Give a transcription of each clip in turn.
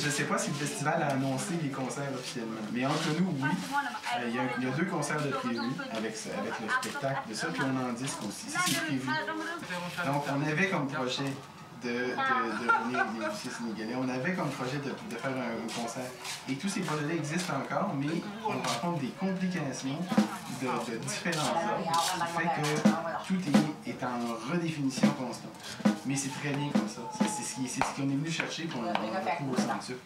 Je ne sais pas si le festival a annoncé les concerts officiellement, mais entre nous, oui. Il y a deux concerts de prévu avec le spectacle de ça, puis on en disque aussi. Ça, c'est prévu. Donc, on avait comme projet de sénégalais. On avait comme projet de faire un concert. Et tous ces projets-là existent encore, mais on rencontre des complications de différents ordres, ce qui fait que tout est en redéfinition constante. Mais c'est très bien comme ça. C'est ce qu'on est venu chercher pour le recours au censure.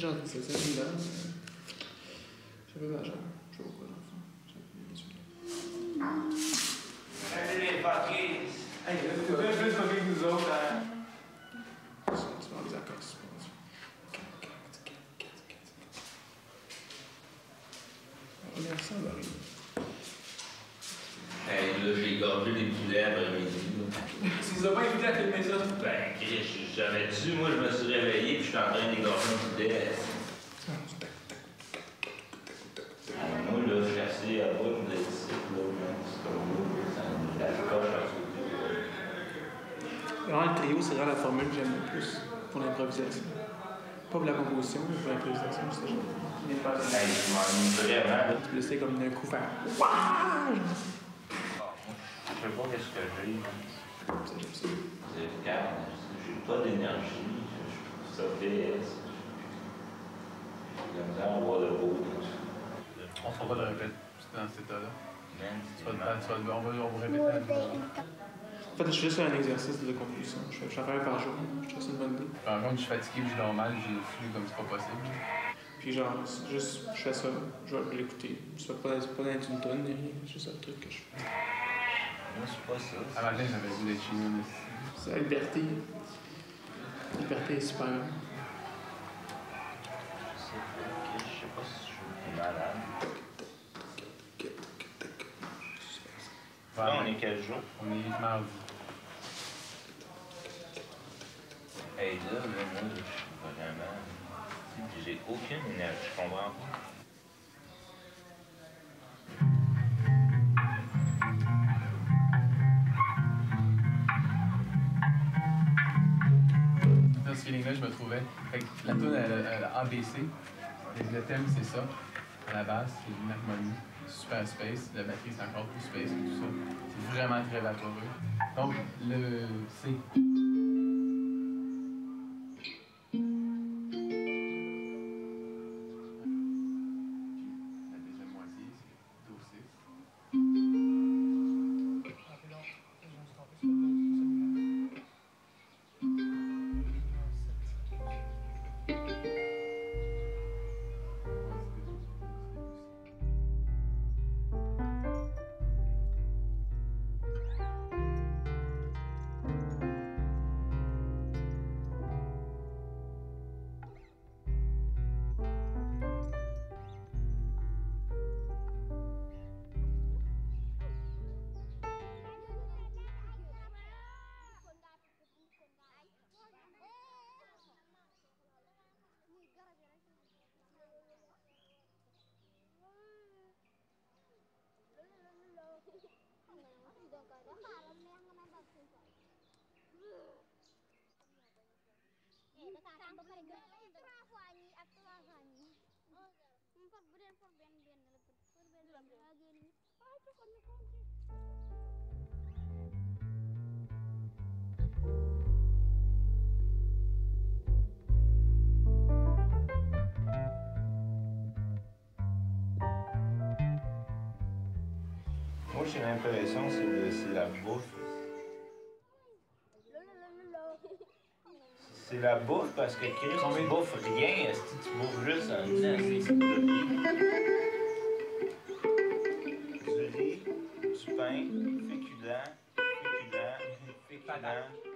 Genre, c'est celui-là. Je sais pas, genre, je sais pas quoi, genre. Allez, les Patrice! Allez, vous avez plus de vie que nous autres, hein? Tu m'en dis encore, c'est bon. Regarde ça, Marie. Hey, là, j'ai gorgé des poulets après-midi. Tu nous as pas invités à filmer ça? Ben, j'avais dû, moi, je me suis réveillé puis je suis en train d'égorger un poulet. Moi, là, je suis assis à bout, je me dis, c'est là, c'est comme là, ça me lâche. Vraiment, le trio, c'est vraiment la formule que j'aime le plus pour l'improvisation. Pas pour la composition, mais pour l'improvisation, c'est genre. Tu le sais comme d'un coup faire. Waouh! Je sais pas qu'est-ce que j'ai. C'est calme, j'ai pas d'énergie, je trouve ça fait. J'ai la misère à voir le beau. On s'en va le répéter dans cet état-là. On va répéter. En fait, je fais juste un exercice de composition. Je fais un par jour, je trouve ça une bonne idée. Par contre, je suis fatigué, je suis normal, j'ai le flux comme c'est pas possible. Puis genre, juste, je fais ça, je vais l'écouter. Je ne fais pas dans une tonne, c'est juste un truc que je fais. Moi, c'est pas ça. Ah, là, j'avais vu des chinois. C'est la liberté. liberté, c'est pas grave. Je sais pas si je suis malade. Là, on est quel jour? On est mardi. Hey, là, moi, je suis vraiment... J'ai aucune énergie, je comprends pas. Dans ce feeling-là, je me trouvais. Fait que la tune, elle a abaissé. Et le thème, c'est ça. À la base, c'est une harmonie super space. La batterie, c'est encore plus space et tout ça. C'est vraiment très vaporeux. Donc, le C. Moi, j'ai l'impression que c'est la bouffe. C'est la bouffe parce que Chris, tu bouffes rien, est-ce que tu bouffes juste un du riz, du pain, féculent,